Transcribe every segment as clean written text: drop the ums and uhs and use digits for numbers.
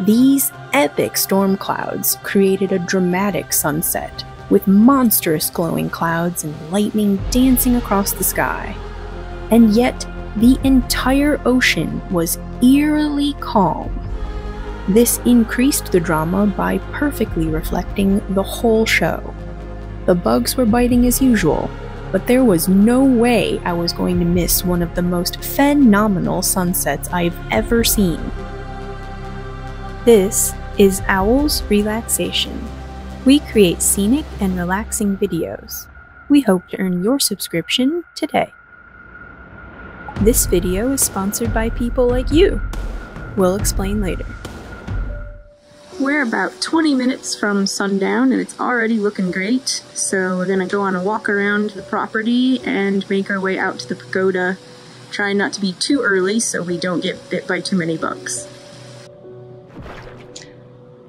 These epic storm clouds created a dramatic sunset, with monstrous glowing clouds and lightning dancing across the sky. And yet, the entire ocean was eerily calm. This increased the drama by perfectly reflecting the whole show. The bugs were biting as usual, but there was no way I was going to miss one of the most phenomenal sunsets I've ever seen. This is Owl's Relaxation. We create scenic and relaxing videos. We hope to earn your subscription today. This video is sponsored by people like you. We'll explain later. We're about 20 minutes from sundown and it's already looking great, so we're gonna go on a walk around the property and make our way out to the pagoda, trying not to be too early so we don't get bit by too many bugs.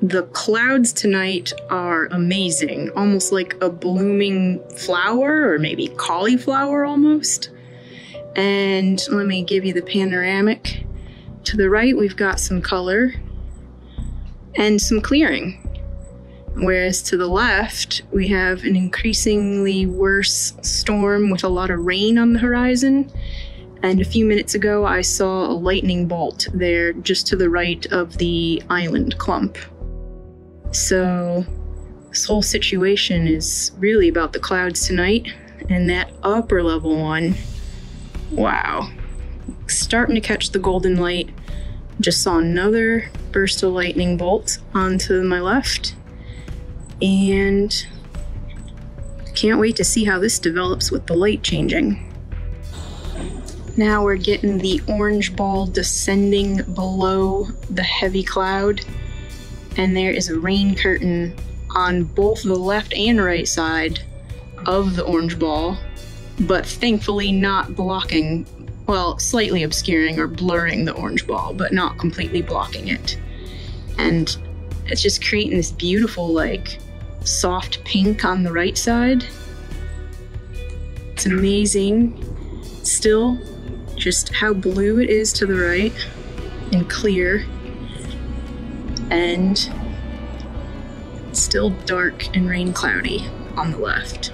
The clouds tonight are amazing, almost like a blooming flower, or maybe cauliflower almost. And let me give you the panoramic. To the right, we've got some color and some clearing. Whereas to the left, we have an increasingly worse storm with a lot of rain on the horizon. And a few minutes ago, I saw a lightning bolt there just to the right of the island clump. So this whole situation is really about the clouds tonight, and that upper level one, wow, starting to catch the golden light. Just saw another burst of lightning bolts onto my left, and can't wait to see how this develops with the light changing. Now we're getting the orange ball descending below the heavy cloud. And there is a rain curtain on both the left and right side of the orange ball, but thankfully not blocking, well, slightly obscuring or blurring the orange ball, but not completely blocking it. And it's just creating this beautiful, like, soft pink on the right side. It's amazing. Still, just how blue it is to the right and clear. And still dark and rain cloudy on the left.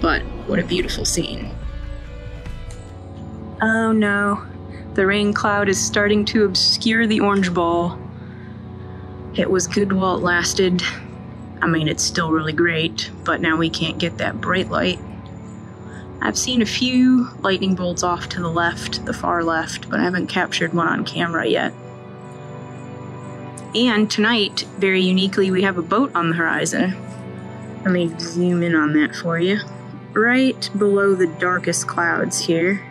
But what a beautiful scene. Oh no, the rain cloud is starting to obscure the orange ball. It was good while it lasted. I mean, it's still really great, but now we can't get that bright light. I've seen a few lightning bolts off to the left, the far left, but I haven't captured one on camera yet. And tonight, very uniquely, we have a boat on the horizon. Let me zoom in on that for you. Right below the darkest clouds here.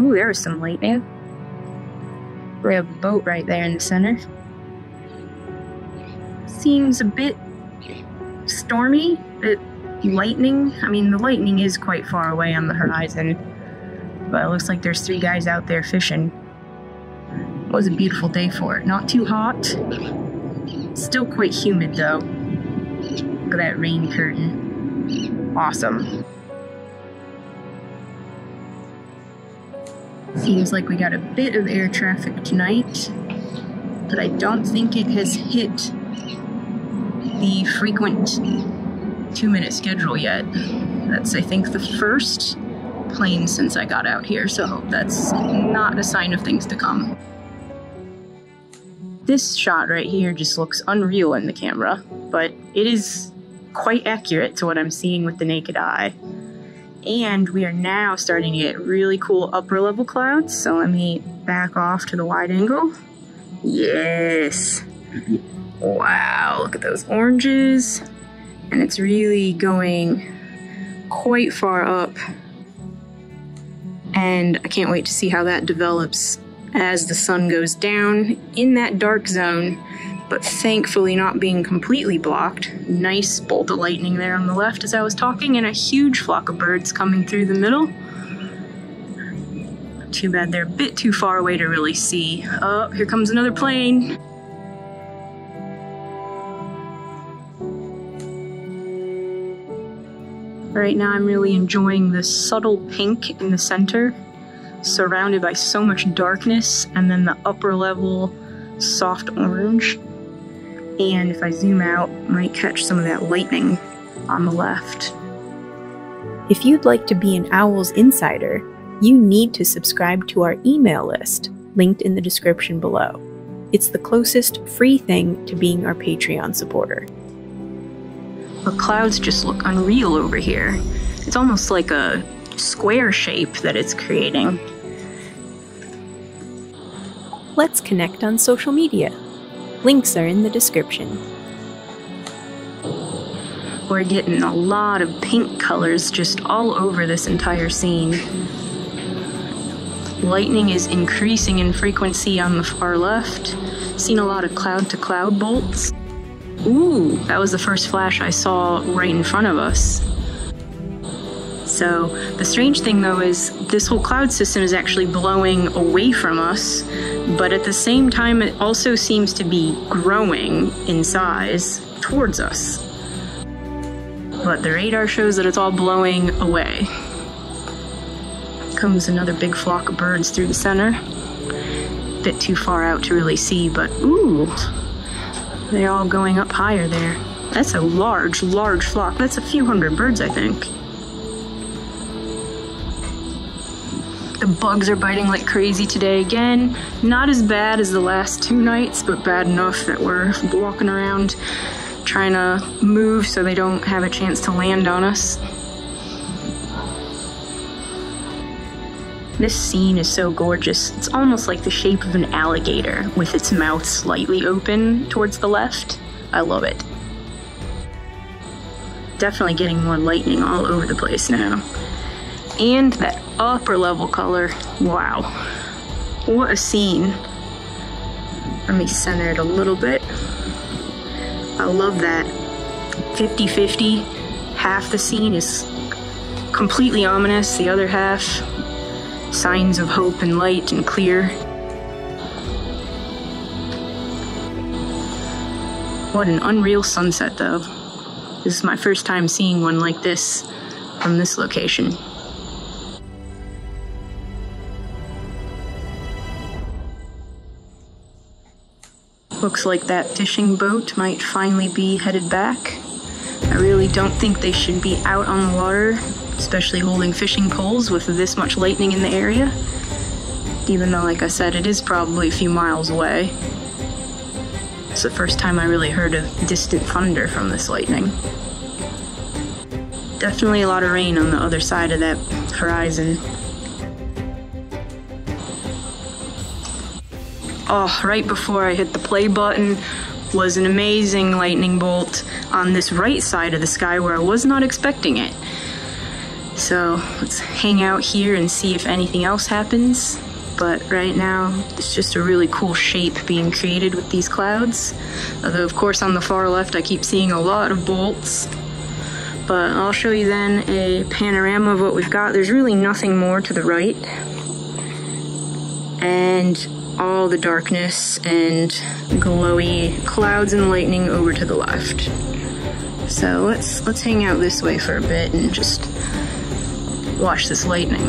Ooh, there was some light, man. We have a boat right there in the center. Seems a bit stormy, but lightning. I mean, the lightning is quite far away on the horizon, but it looks like there's three guys out there fishing. It was a beautiful day for it. Not too hot. Still quite humid though. Look at that rain curtain. Awesome. Seems like we got a bit of air traffic tonight, but I don't think it has hit the frequent 2-minute schedule yet. That's, I think, the first plane since I got out here, so that's not a sign of things to come. This shot right here just looks unreal in the camera, but it is quite accurate to what I'm seeing with the naked eye. And we are now starting to get really cool upper level clouds, so let me back off to the wide angle. Yes! Wow, look at those oranges. And it's really going quite far up. And I can't wait to see how that develops as the sun goes down in that dark zone, but thankfully not being completely blocked. Nice bolt of lightning there on the left as I was talking, and a huge flock of birds coming through the middle. Too bad they're a bit too far away to really see. Oh, here comes another plane. Right now I'm really enjoying the subtle pink in the center, surrounded by so much darkness, and then the upper level soft orange. And if I zoom out, I might catch some of that lightning on the left. If you'd like to be an Owl's Insider, you need to subscribe to our email list, linked in the description below. It's the closest free thing to being our Patreon supporter. The clouds just look unreal over here. It's almost like a square shape that it's creating. Let's connect on social media. Links are in the description. We're getting a lot of pink colors just all over this entire scene. Lightning is increasing in frequency on the far left. Seen a lot of cloud-to-cloud bolts. Ooh, that was the first flash I saw right in front of us. So the strange thing though is this whole cloud system is actually blowing away from us, but at the same time it also seems to be growing in size towards us. But the radar shows that it's all blowing away. Comes another big flock of birds through the center. A bit too far out to really see, but ooh, they're all going up higher there. That's a large, large flock. That's a few hundred birds, I think. The bugs are biting like crazy today again. Not as bad as the last two nights, but bad enough that we're walking around trying to move so they don't have a chance to land on us. This scene is so gorgeous. It's almost like the shape of an alligator with its mouth slightly open towards the left. I love it. Definitely getting more lightning all over the place now. And that upper level color. Wow. What a scene. Let me center it a little bit. I love that. 50-50. Half the scene is completely ominous. The other half, signs of hope and light and clear. What an unreal sunset though. This is my first time seeing one like this from this location. Looks like that fishing boat might finally be headed back. I really don't think they should be out on the water, especially holding fishing poles with this much lightning in the area. Even though, like I said, it is probably a few miles away. It's the first time I really heard of distant thunder from this lightning. Definitely a lot of rain on the other side of that horizon. Oh, right before I hit the play button was an amazing lightning bolt on this right side of the sky where I was not expecting it. So let's hang out here and see if anything else happens. But right now, it's just a really cool shape being created with these clouds. Although of course on the far left, I keep seeing a lot of bolts. But I'll show you then a panorama of what we've got. There's really nothing more to the right. And all the darkness and glowy clouds and lightning over to the left. So let's hang out this way for a bit and just watch this lightning.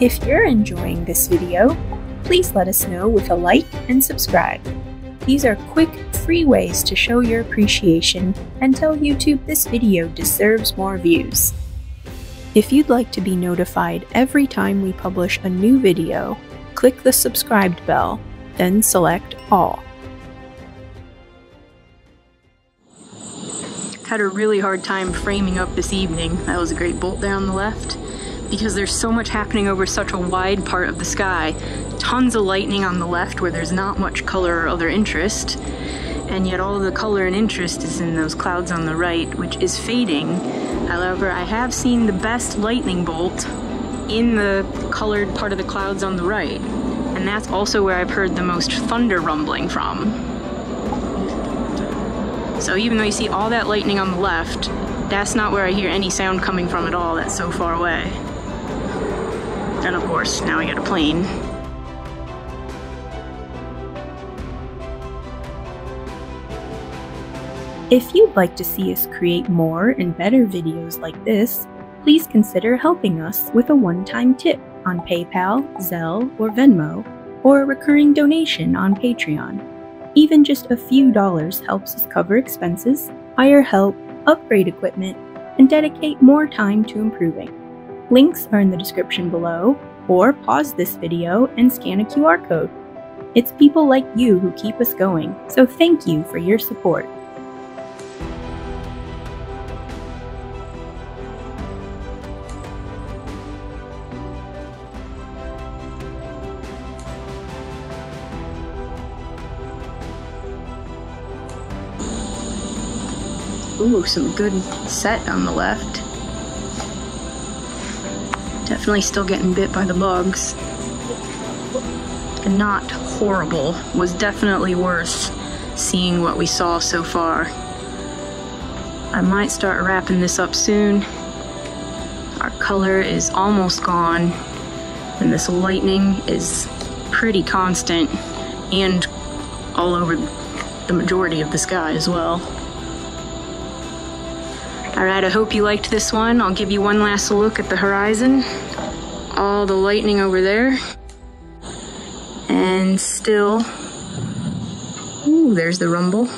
If you're enjoying this video, please let us know with a like and subscribe. These are quick, free ways to show your appreciation and tell YouTube this video deserves more views. If you'd like to be notified every time we publish a new video, click the subscribed bell, then select all. Had a really hard time framing up this evening. That was a great bolt there on the left. Because there's so much happening over such a wide part of the sky. Tons of lightning on the left where there's not much color or other interest. And yet all the color and interest is in those clouds on the right, which is fading. However, I have seen the best lightning bolt in the colored part of the clouds on the right, and that's also where I've heard the most thunder rumbling from. So even though you see all that lightning on the left, that's not where I hear any sound coming from at all. That's so far away. And of course, now I got a plane. If you'd like to see us create more and better videos like this, please consider helping us with a one-time tip on PayPal, Zelle, or Venmo, or a recurring donation on Patreon. Even just a few dollars helps us cover expenses, hire help, upgrade equipment, and dedicate more time to improving. Links are in the description below, or pause this video and scan a QR code. It's people like you who keep us going, so thank you for your support. Ooh, some good set on the left. Definitely still getting bit by the bugs. And not horrible. Was definitely worth seeing what we saw so far. I might start wrapping this up soon. Our color is almost gone. And this lightning is pretty constant and all over the majority of the sky as well. Alright, I hope you liked this one. I'll give you one last look at the horizon. All the lightning over there. And still, ooh, there's the rumble.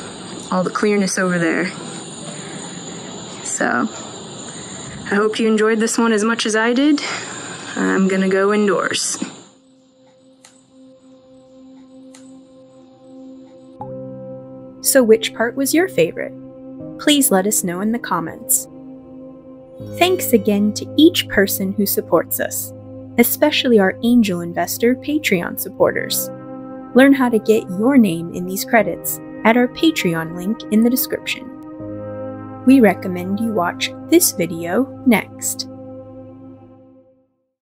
All the clearness over there. So, I hope you enjoyed this one as much as I did. I'm gonna go indoors. So which part was your favorite? Please let us know in the comments. Thanks again to each person who supports us, especially our angel investor Patreon supporters. Learn how to get your name in these credits at our Patreon link in the description. We recommend you watch this video next.